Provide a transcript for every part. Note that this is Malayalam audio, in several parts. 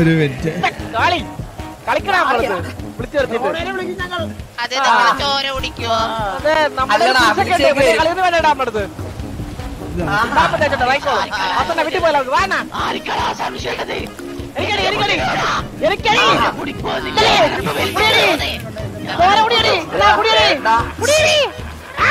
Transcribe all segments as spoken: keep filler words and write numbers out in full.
ഒരു മിനിറ്റ് കാളി കളിക്കടാ നമ്മളെ വിളിച്ചു നിർത്തിട്ട് ഓനെ വിളിക്കുന്നങ്ങൾ അതെ നമ്മളെ ചോര ഓടിക്കോ അതെ നമ്മളെ കളിന്ന് വേണടാ നമ്മടത് നാപ്പത്തി അഞ്ച് റൈക്കോ അപ്പനെ വിട്ടു പോയല്ല വാനാ ആരിക്കടാ സംശയിക്കടേ എരിക്കടി എരിക്കടി എരിക്കടി കുടിക്കോടി ചോര ഓടിയടി ടാ കുടിയടി കുടിയടി ആ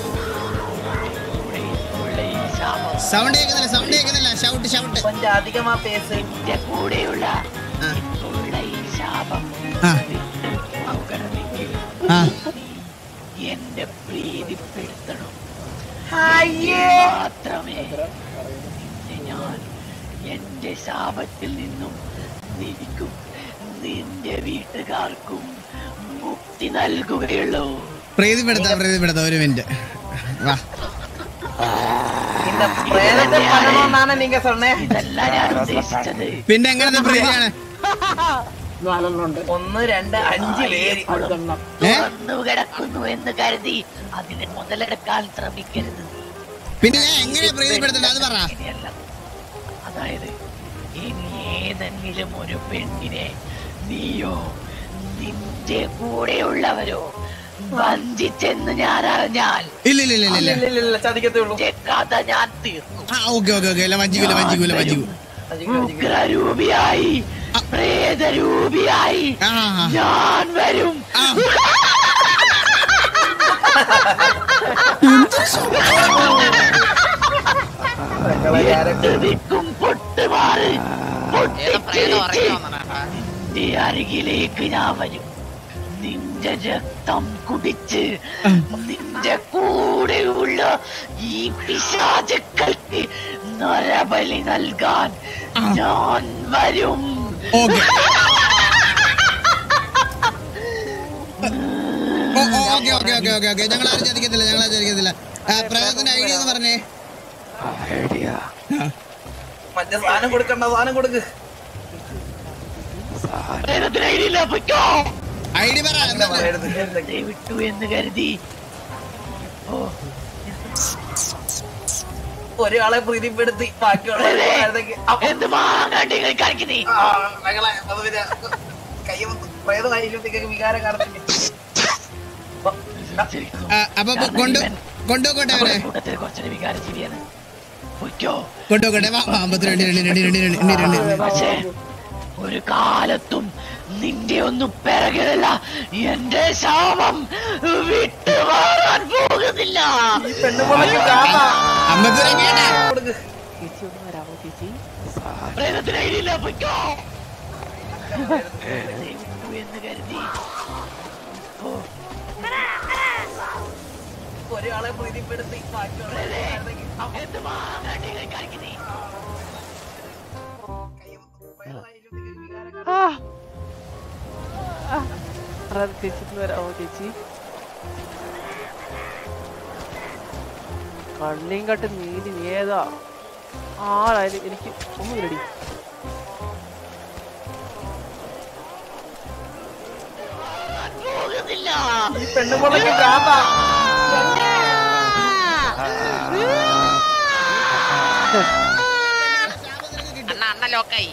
സൗണ്ട് കേൾക്കുന്നില്ല സൗണ്ട് കേൾക്കുന്നില്ല ഷൗട്ട് ഷൗട്ട് കൊഞ്ച അധികമാ പേസ് ഇന്റെ കൂടെയുള്ള ഉള്ള ഈ ശാപം ആ ആ എന്റെ പ്രീതിപ്പെടുത്തണം അയ്യേ മാത്രമേ ഞാൻ എന്റെ ശാപത്തിൽ നിന്നും നിനക്കും നിന്റെ വീട്ടുകാർക്കും മുക്തി നൽകുകയുള്ളൂ. പ്രീതിപ്പെടുത്താം പ്രീതിപ്പെടുത്താം ഒരു മിനിറ്റ് വാ പിന്നെ എങ്ങനത്തെ പ്രീതിയാണ് ഒന്ന് രണ്ട് അഞ്ചിലേറി കിടക്കുന്നു എന്ന് കരുതി അതിനെ മുതലെടുക്കാൻ ശ്രമിക്കരുത്. പിന്നെ എങ്ങനെ പ്രീതിപ്പെടുത്തണ്ടത് അത് പറ. അതായത് ഇനി ഏതെങ്കിലും ഒരു പെണ്ണിനെ നീയോ നിന്റെ കൂടെയുള്ളവരോ വഞ്ചിച്ചെന്ന് ഞാൻ അറിഞ്ഞാൽ കഥ ഞാൻ തീർക്കും. ഉഗ്രരൂപിയായി പ്രേതരൂപിയായി ഞാൻ വരും. ദിക്കും പൊട്ടുമാറി നിന്റെ അരികിലേക്ക് ഞാൻ വരും. നിന്റെ രക്തം കുടിച്ച് നിന്റെ കൂടെയുള്ള ഈ പിശാചുക്കൾക്ക് നരബലി നൽകാൻ ഞാൻ വരും. സാധനം കൊടുക്കണ്ട സാധനം കൊടുക്ക് വിട്ടു എന്ന് കരുതി ഒരാളെ പ്രീതിപ്പെടുത്തി വികാരം കാണത്തില്ല. കൊണ്ടുപോകട്ടെ കൂട്ടത്തിൽ കുറച്ചൊരു വികാര ശരിയാണ് പക്ഷേ ഒരു കാലത്തും നിന്റെ ഒന്നും പിറകിലല്ല എന്റെ ശാപം വിട്ടുമാറാൻ പോകുന്നില്ല. എന്ന് കരുതി ഒരാളെ പ്രീതിപ്പെടുത്തി കള്ളിങ്കട്ട് നീതി ഏതാ ആരായാലും എനിക്ക് ഒന്നും റെഡി അണ്ണ അണ്ണ ലോക്കായി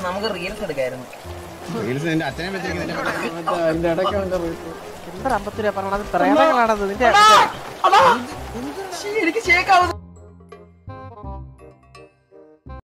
നമുക്ക് റീൽസ് എടുക്കായിരുന്നു. എനിക്ക് ശേഖാവുന്നു